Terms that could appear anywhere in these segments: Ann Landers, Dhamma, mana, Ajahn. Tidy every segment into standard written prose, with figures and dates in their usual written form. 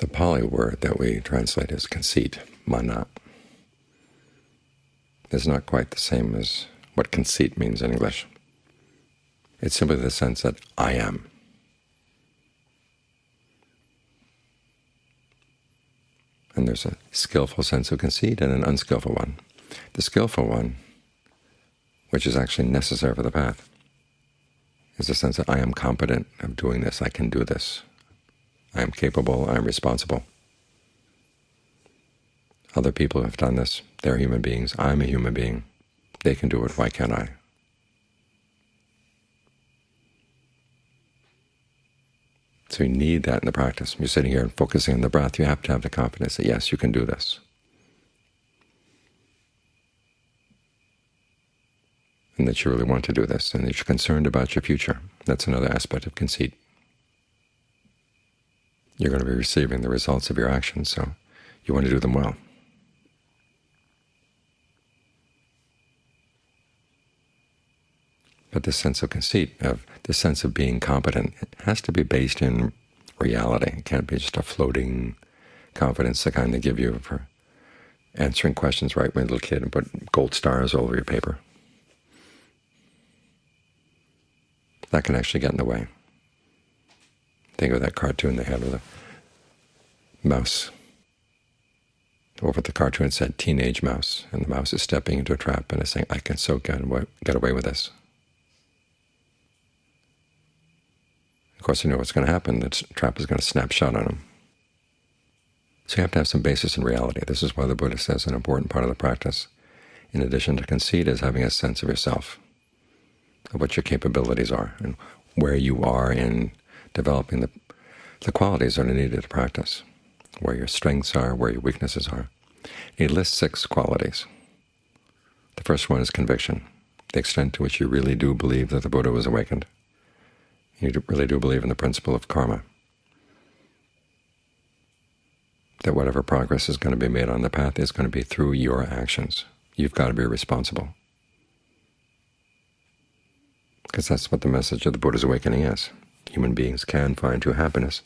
the Pali word that we translate as conceit, mana, is not quite the same as what conceit means in English. It's simply the sense that I am. And there's a skillful sense of conceit and an unskillful one. The skillful one, which is actually necessary for the path, is the sense that I am competent of doing this, I can do this, I am capable, I am responsible. Other people have done this. They're human beings. I'm a human being. They can do it. Why can't I? So you need that in the practice. You're sitting here and focusing on the breath. You have to have the confidence that, yes, you can do this. And that you really want to do this, and that you're concerned about your future. That's another aspect of conceit. You're going to be receiving the results of your actions, so you want to do them well. But this sense of conceit, of this sense of being competent, it has to be based in reality. It can't be just a floating confidence, the kind they give you for answering questions right when you're a little kid and put gold stars all over your paper. That can actually get in the way. Think of that cartoon they had with a mouse. Over the cartoon it said, "Teenage Mouse," and the mouse is stepping into a trap and is saying, "I can so get away with this." Of course, you know what's going to happen. The trap is going to snap shut on him. So you have to have some basis in reality. This is why the Buddha says an important part of the practice, in addition to conceit, is having a sense of yourself, of what your capabilities are, and where you are in developing the qualities that are needed to practice, where your strengths are, where your weaknesses are. He lists 6 qualities. The first one is conviction, the extent to which you really do believe that the Buddha was awakened. You really do believe in the principle of karma, that whatever progress is going to be made on the path is going to be through your actions. You've got to be responsible, because that's what the message of the Buddha's awakening is. Human beings can find true happiness,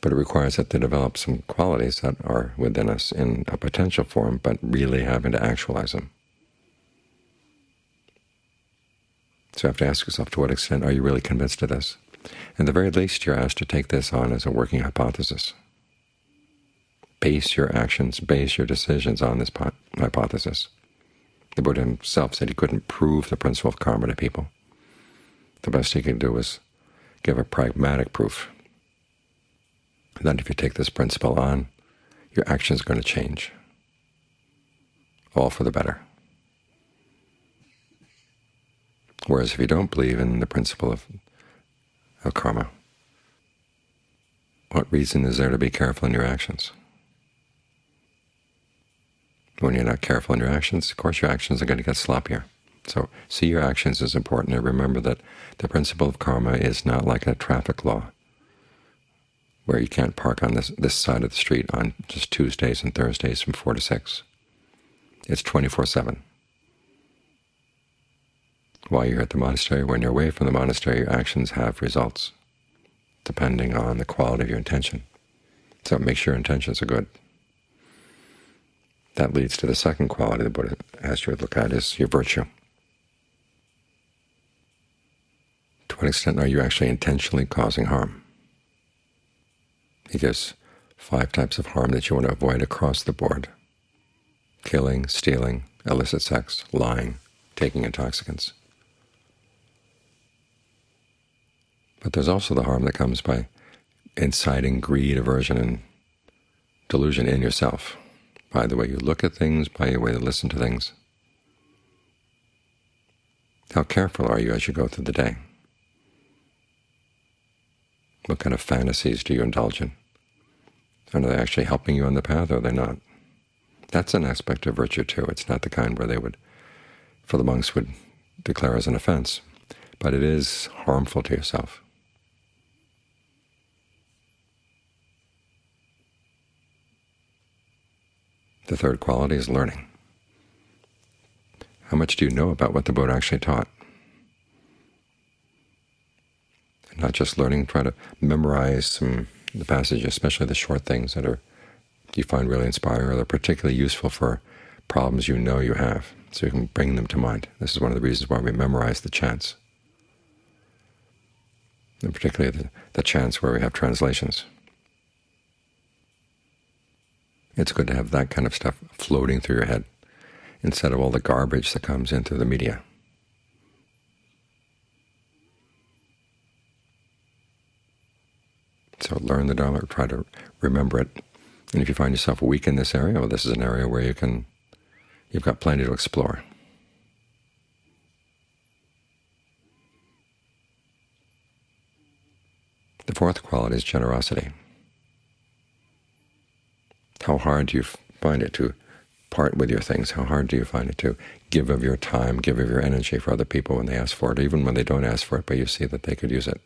but it requires that they develop some qualities that are within us in a potential form, but really having to actualize them. So you have to ask yourself, to what extent are you really convinced of this? At the very least, you're asked to take this on as a working hypothesis. Base your actions, base your decisions on this hypothesis. The Buddha himself said he couldn't prove the principle of karma to people. The best he could do was give a pragmatic proof that if you take this principle on, your action is going to change, all for the better. Whereas if you don't believe in the principle of karma, what reason is there to be careful in your actions? When you're not careful in your actions, of course your actions are going to get sloppier. So see your actions as important, and remember that the principle of karma is not like a traffic law, where you can't park on this side of the street on just Tuesdays and Thursdays from 4 to 6. It's 24/7. While you're at the monastery, when you're away from the monastery, your actions have results, depending on the quality of your intention. So make sure your intentions are good. That leads to the second quality the Buddha asked you to look at, is your virtue. To what extent are you actually intentionally causing harm? He gives 5 types of harm that you want to avoid across the board: killing, stealing, illicit sex, lying, taking intoxicants. But there's also the harm that comes by inciting greed, aversion, and delusion in yourself, by the way you look at things, by the way you listen to things. How careful are you as you go through the day? What kind of fantasies do you indulge in? And are they actually helping you on the path, or are they not? That's an aspect of virtue too. It's not the kind where they would, for the monks, would declare as an offense, but it is harmful to yourself. The third quality is learning. How much do you know about what the Buddha actually taught? Not just learning, try to memorize some the passage, especially the short things that are you find really inspiring or they're particularly useful for problems you know you have, so you can bring them to mind. This is one of the reasons why we memorize the chants, and particularly the chants where we have translations. It's good to have that kind of stuff floating through your head instead of all the garbage that comes in through the media. So learn the Dhamma, try to remember it. And if you find yourself weak in this area, well, this is an area where you've got plenty to explore. The fourth quality is generosity. How hard do you find it to part with your things? How hard do you find it to give of your time, give of your energy for other people when they ask for it, even when they don't ask for it, but you see that they could use it?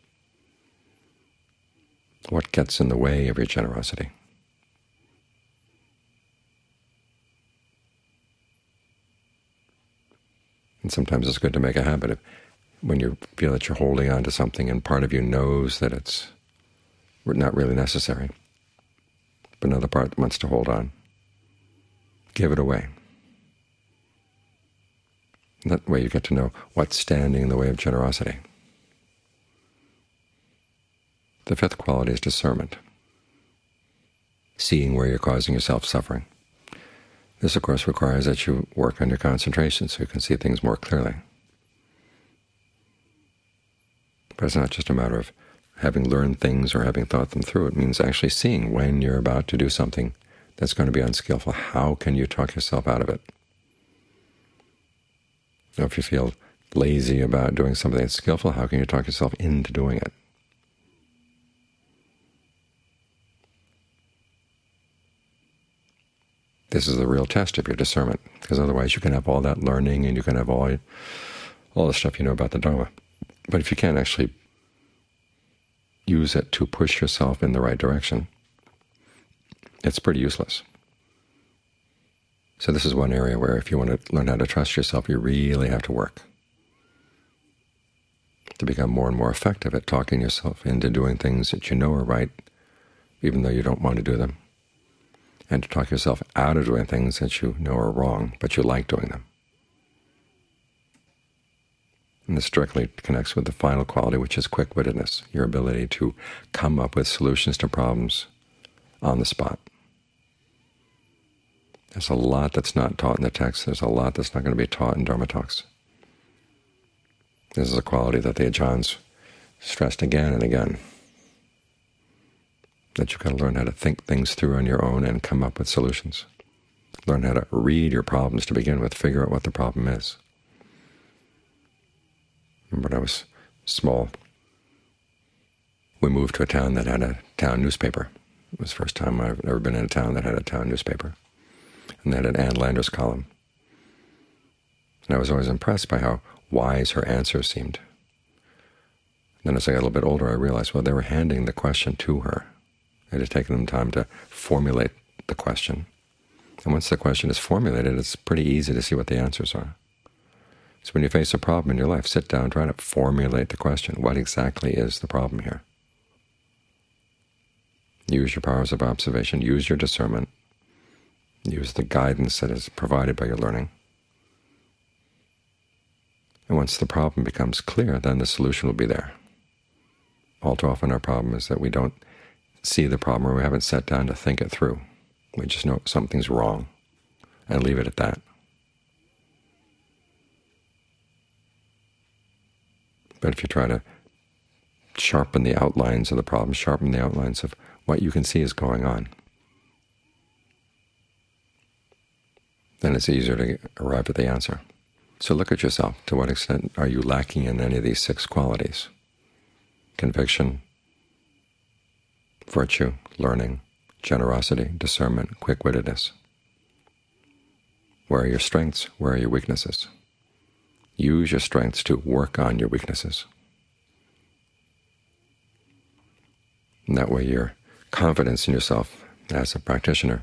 What gets in the way of your generosity? And sometimes it's good to make a habit of, when you feel that you're holding on to something and part of you knows that it's not really necessary, but another part wants to hold on, give it away. And that way you get to know what's standing in the way of generosity. The fifth quality is discernment, seeing where you're causing yourself suffering. This, of course, requires that you work on your concentration so you can see things more clearly. But it's not just a matter of having learned things or having thought them through. It means actually seeing when you're about to do something that's going to be unskillful. How can you talk yourself out of it? Now, if you feel lazy about doing something that's skillful, how can you talk yourself into doing it? This is the real test of your discernment, because otherwise you can have all that learning and you can have all the stuff you know about the Dhamma. But if you can't actually use it to push yourself in the right direction, it's pretty useless. So this is one area where if you want to learn how to trust yourself, you really have to work to become more and more effective at talking yourself into doing things that you know are right, even though you don't want to do them, and to talk yourself out of doing things that you know are wrong, but you like doing them. And this directly connects with the final quality, which is quick-wittedness, your ability to come up with solutions to problems on the spot. There's a lot that's not taught in the text. There's a lot that's not going to be taught in Dharma talks. This is a quality that the Ajahn's stressed again and again, that you've got to learn how to think things through on your own and come up with solutions. Learn how to read your problems to begin with, figure out what the problem is. When I was small, we moved to a town that had a town newspaper. It was the first time I've ever been in a town that had a town newspaper. And they had an Ann Landers column. And I was always impressed by how wise her answers seemed. And then as I got a little bit older, I realized, well, they were handing the question to her. It had taken them time to formulate the question. And once the question is formulated, it's pretty easy to see what the answers are. So when you face a problem in your life, sit down, try to formulate the question. What exactly is the problem here? Use your powers of observation, use your discernment, use the guidance that is provided by your learning. And once the problem becomes clear, then the solution will be there. All too often our problem is that we don't see the problem, or we haven't sat down to think it through. We just know something's wrong and leave it at that. But if you try to sharpen the outlines of the problem, sharpen the outlines of what you can see is going on, then it's easier to arrive at the answer. So look at yourself. To what extent are you lacking in any of these six qualities? Conviction, virtue, learning, generosity, discernment, quick-wittedness. Where are your strengths? Where are your weaknesses? Use your strengths to work on your weaknesses. And that way your confidence in yourself as a practitioner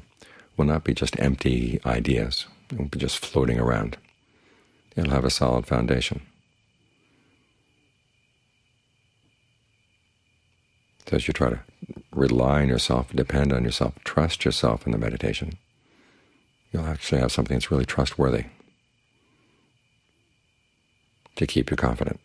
will not be just empty ideas. It won't be just floating around. It'll have a solid foundation. So as you try to rely on yourself, depend on yourself, trust yourself in the meditation, you'll actually have something that's really trustworthy to keep you confident.